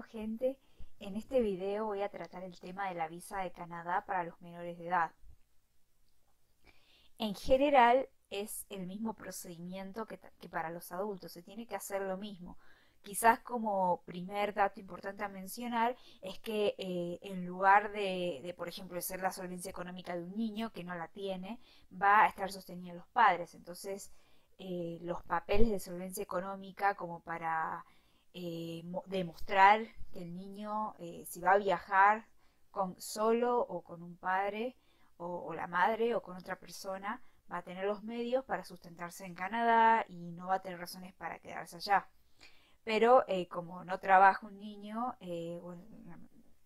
Bueno gente, en este video voy a tratar el tema de la visa de Canadá para los menores de edad. En general es el mismo procedimiento que para los adultos, se tiene que hacer lo mismo. Quizás como primer dato importante a mencionar es que en lugar de, por ejemplo, ser la solvencia económica de un niño que no la tiene, va a estar sostenida los padres. Entonces, los papeles de solvencia económica como para demostrar que el niño, si va a viajar solo o con un padre o la madre o con otra persona, va a tener los medios para sustentarse en Canadá y no va a tener razones para quedarse allá. Pero como no trabaja un niño, bueno,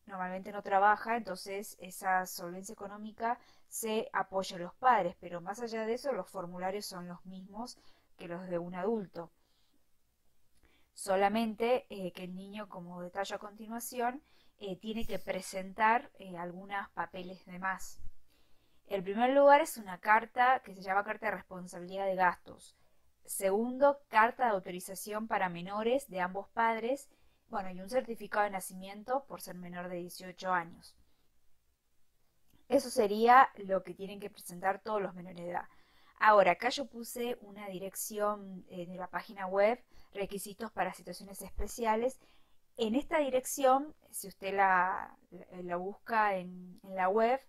normalmente no trabaja, entonces esa solvencia económica se apoya a los padres, pero más allá de eso los formularios son los mismos que los de un adulto. Solamente que el niño, como detallo a continuación, tiene que presentar algunos papeles de más. El primer lugar es una carta que se llama Carta de Responsabilidad de Gastos. Segundo, carta de autorización para menores de ambos padres, bueno, y un certificado de nacimiento por ser menor de 18 años. Eso sería lo que tienen que presentar todos los menores de edad. Ahora, acá yo puse una dirección de la página web, requisitos para situaciones especiales. En esta dirección, si usted la busca en la web,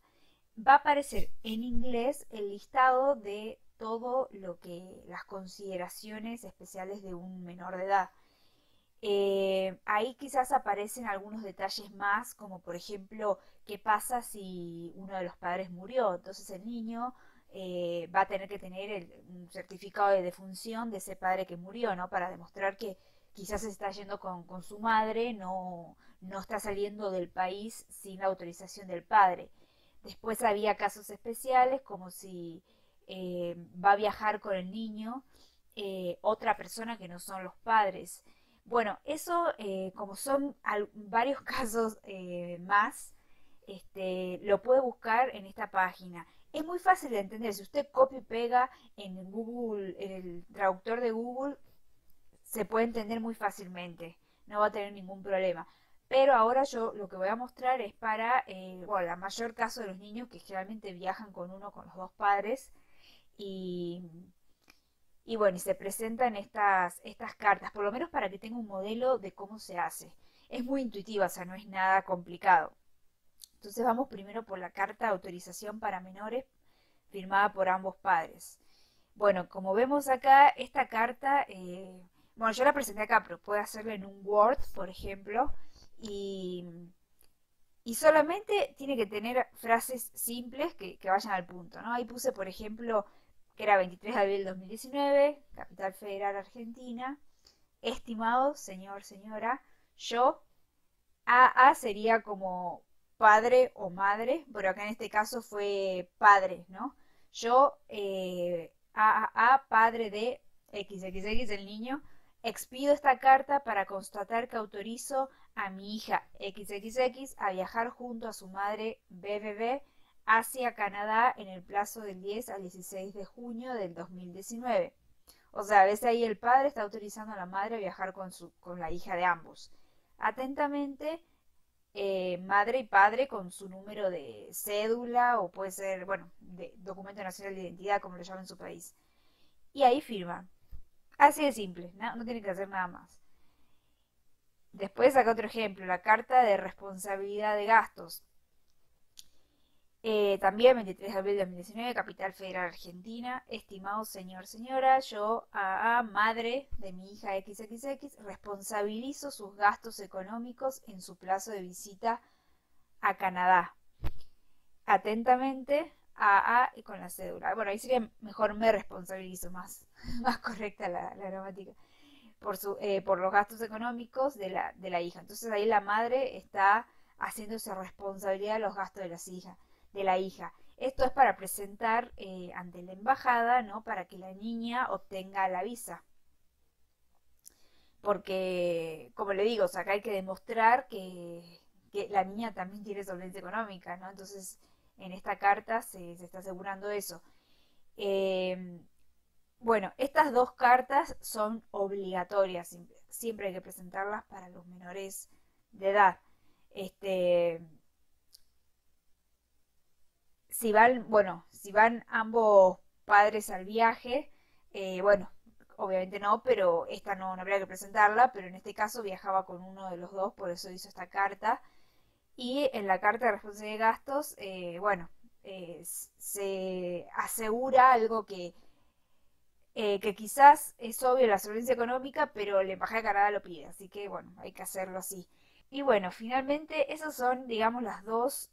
va a aparecer en inglés el listado de todo lo que las consideraciones especiales de un menor de edad. Ahí quizás aparecen algunos detalles más, como por ejemplo, qué pasa si uno de los padres murió. Entonces el niño va a tener que tener un certificado de defunción de ese padre que murió, ¿no? Para demostrar que quizás se está yendo con su madre, no está saliendo del país sin la autorización del padre. Después había casos especiales, como si va a viajar con el niño otra persona que no son los padres. Bueno, eso como son varios casos más, lo puede buscar en esta página. Es muy fácil de entender, si usted copia y pega en Google, en el traductor de Google, se puede entender muy fácilmente, no va a tener ningún problema. Pero ahora yo lo que voy a mostrar es para bueno, el mayor caso de los niños que generalmente viajan con uno o con los dos padres. Y bueno, y se presentan estas cartas, por lo menos para que tenga un modelo de cómo se hace. Es muy intuitiva, o sea, no es nada complicado. Entonces vamos primero por la carta de autorización para menores firmada por ambos padres. Bueno, como vemos acá, esta carta, bueno, yo la presenté acá, pero puede hacerla en un Word, por ejemplo, y solamente tiene que tener frases simples que vayan al punto, ¿no? Ahí puse, por ejemplo, que era 23 de abril del 2019, Capital Federal Argentina, estimado señor, señora, yo, AA sería como padre o madre, pero acá en este caso fue padre, ¿no? Yo, AAA, padre de XXX, el niño, expido esta carta para constatar que autorizo a mi hija XXX a viajar junto a su madre BBB hacia Canadá en el plazo del 10 al 16 de junio del 2019. O sea, ves ahí el padre está autorizando a la madre a viajar con la hija de ambos. Atentamente, madre y padre con su número de cédula o puede ser, bueno, de documento nacional de identidad, como lo llaman en su país. Y ahí firma. Así de simple, no tiene que hacer nada más. Después acá otro ejemplo, la carta de responsabilidad de gastos. También 23 de abril de 2019, Capital Federal Argentina, estimado señor, señora, yo, AA, madre de mi hija XXX, responsabilizo sus gastos económicos en su plazo de visita a Canadá. Atentamente, AA y con la cédula. Bueno, ahí sería mejor me responsabilizo, más correcta la gramática. Por los gastos económicos de la hija. Entonces ahí la madre está haciéndose responsabilidad de los gastos de la hija. Esto es para presentar ante la embajada, ¿no? Para que la niña obtenga la visa. Porque, como le digo, o sea, acá hay que demostrar que la niña también tiene solvencia económica, ¿no? Entonces en esta carta se está asegurando eso. Bueno, estas dos cartas son obligatorias, siempre hay que presentarlas para los menores de edad. Si van, bueno, si van ambos padres al viaje, bueno, obviamente no, pero esta no habría que presentarla, pero en este caso viajaba con uno de los dos, por eso hizo esta carta. Y en la carta de responsabilidad de gastos, bueno, se asegura algo que quizás es obvio la solvencia económica, pero la Embajada de Canadá lo pide, así que bueno, hay que hacerlo así. Y bueno, finalmente esos son, digamos, las dos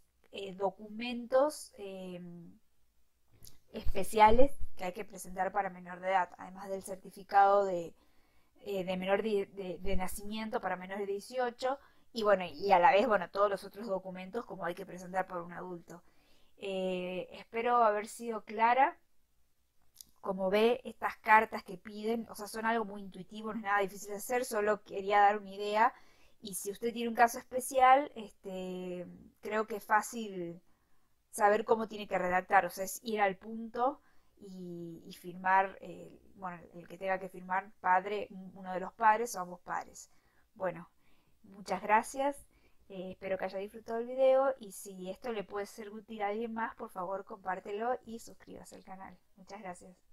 documentos especiales que hay que presentar para menor de edad, además del certificado de nacimiento para menores de 18, y bueno, y a la vez, bueno, todos los otros documentos como hay que presentar por un adulto. Espero haber sido clara. Como ve, estas cartas que piden, o sea, son algo muy intuitivo, no es nada difícil de hacer, solo quería dar una idea. Y si usted tiene un caso especial, creo que es fácil saber cómo tiene que redactar, o sea, es ir al punto y firmar, bueno, el que tenga que firmar, padre, uno de los padres o ambos padres. Bueno, muchas gracias, espero que haya disfrutado el video y si esto le puede ser útil a alguien más, por favor compártelo y suscríbase al canal. Muchas gracias.